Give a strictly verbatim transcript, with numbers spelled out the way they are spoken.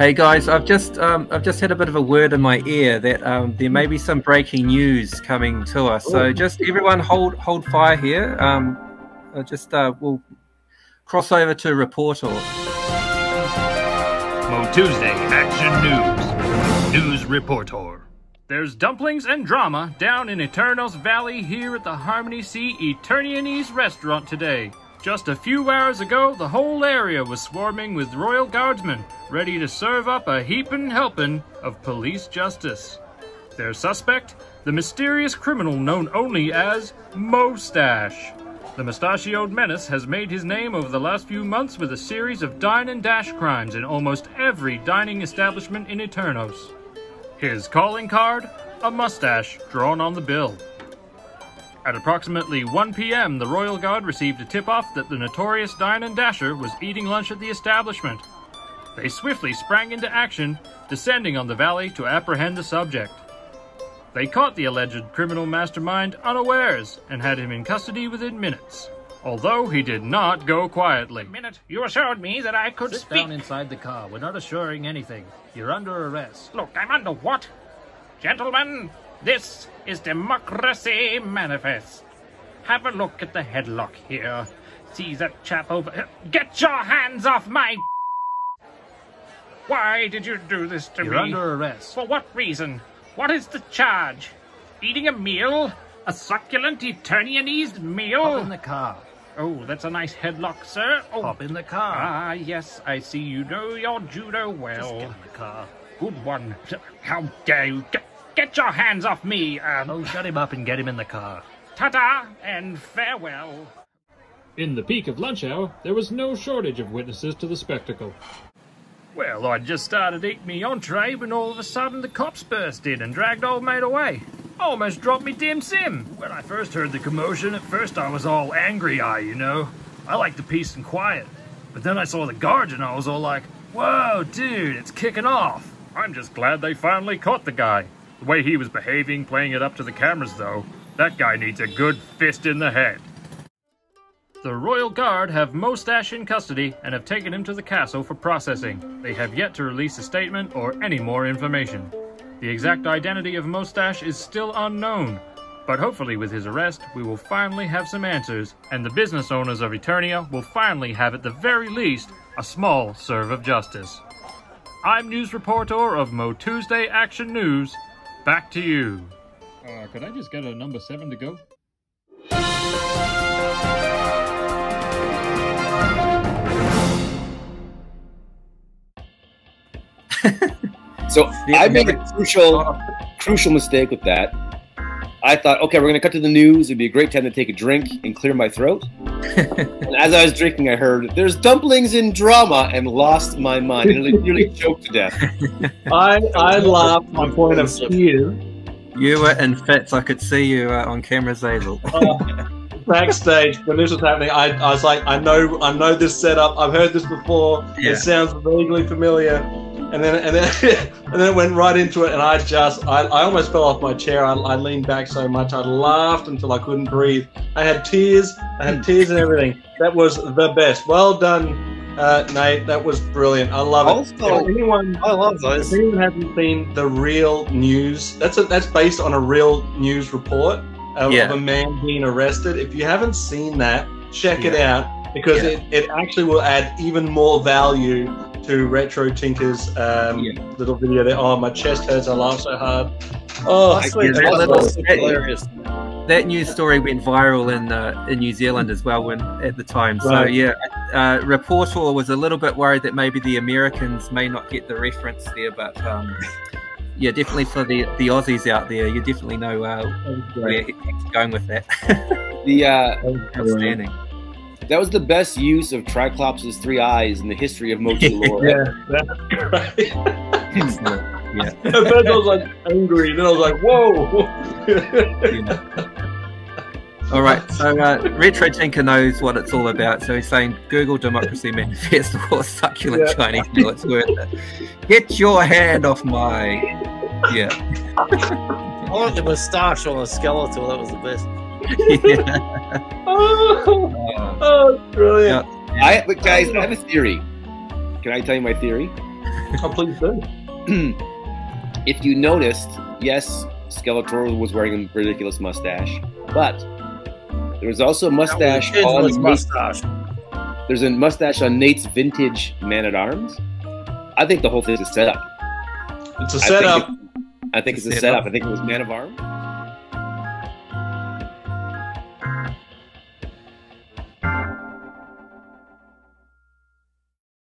Hey guys, I've just um, I've just had a bit of a word in my ear that um, there may be some breaking news coming to us. Ooh. So just everyone hold hold fire here. Um, I'll just uh, we'll cross over to Reporter. Mo Tuesday Action News News Reporter. There's dumplings and drama down in Eternos Valley here at the Harmony Sea Eternianese Restaurant today. Just a few hours ago, the whole area was swarming with royal guardsmen, ready to serve up a heapin' helping of police justice. Their suspect, the mysterious criminal known only as Mostache. The mustachioed menace has made his name over the last few months with a series of dine and dash crimes in almost every dining establishment in Eternos. His calling card, a mustache drawn on the bill. At approximately one P M, the Royal Guard received a tip-off that the notorious Dine and Dasher was eating lunch at the establishment. They swiftly sprang into action, descending on the valley to apprehend the subject. They caught the alleged criminal mastermind unawares and had him in custody within minutes, although he did not go quietly. Minute, you assured me that I could Sit speak. Sit down inside the car. We're not assuring anything. You're under arrest. Look, I'm under what? Gentlemen, this is Democracy Manifest. Have a look at the headlock here. See that chap over here. Get your hands off my... Why did you do this to You're me? You're under arrest. For what reason? What is the charge? Eating a meal? A succulent Eternianese meal? Hop in the car. Oh, that's a nice headlock, sir. Oh. Hop in the car. Ah, yes, I see you know your judo well. Just get in the car. Good one. How dare you get... Get your hands off me! Um... Oh, shut him up and get him in the car. Ta-ta, and farewell. In the peak of lunch hour, there was no shortage of witnesses to the spectacle. Well, I just started eating me entree when all of a sudden the cops burst in and dragged old mate away. Almost dropped me dim sim. When I first heard the commotion, at first I was all angry-eye, you know. I like the peace and quiet. But then I saw the guards and I was all like, whoa, dude, it's kicking off. I'm just glad they finally caught the guy. The way he was behaving, playing it up to the cameras though, that guy needs a good fist in the head. The Royal Guard have Mostache in custody and have taken him to the castle for processing. They have yet to release a statement or any more information. The exact identity of Mostache is still unknown, but hopefully with his arrest we will finally have some answers, and the business owners of Eternia will finally have at the very least a small serve of justice. I'm News Reporter of Mo Tuesday Action News. Back to you. Uh, could I just get a number seven to go? So I made a crucial, crucial mistake with that. I thought, okay, we're going to cut to the news. It'd be a great time to take a drink and clear my throat. And as I was drinking, I heard, there's dumplings in drama, and lost my mind. And it nearly choked to death. I, I laughed on point of view. You were in fits. I could see you uh, on camera, Zazel. uh, backstage, when this was happening, I, I was like, I know I know this setup. I've heard this before. Yeah. It sounds vaguely familiar. And then, and then, and then it went right into it, and I just, I, I almost fell off my chair. I, I leaned back so much, I laughed until I couldn't breathe. I had tears, I had tears and everything. That was the best. Well done, uh, Nate. That was brilliant. I love also, it. If anyone, I love those. If anyone hasn't seen the real news, that's a, that's based on a real news report of, yeah. of a man being arrested. If you haven't seen that, check yeah. it out because yeah. it, it actually will add even more value to Retro Tinker's um, yeah. little video there. Oh, my chest hurts. I laugh so hard. Oh, I swear, that, that, was that, hilarious. That news story went viral in uh, in New Zealand as well when at the time. Right. So yeah, uh, Reporter was a little bit worried that maybe the Americans may not get the reference there, but um, yeah, definitely for the the Aussies out there, you definitely know uh, where it's going with that. the uh, outstanding. That was the best use of Triclops' three eyes in the history of Motu Lore. Yeah, that's right. yeah. At first I was like angry, then I was like, whoa! yeah. All right, so uh, Retro Tinker knows what it's all about, so he's saying, Google Democracy Manifest or Succulent yeah. Chinese Meal, it's worth it. Get your hand off my... Yeah. I wanted the moustache on a Skeletor, that was the best. yeah. oh, oh, brilliant! I, but guys, I have a theory. Can I tell you my theory? Oh, please do. If you noticed, yes, Skeletor was wearing a ridiculous mustache, but there was also a mustache on mustache. There's a mustache on Nate's vintage Man-at-Arms. I think the whole thing is a setup. It's a setup. I think, it, I think it's, it's a setup. setup. I think it was Man-at-Arms.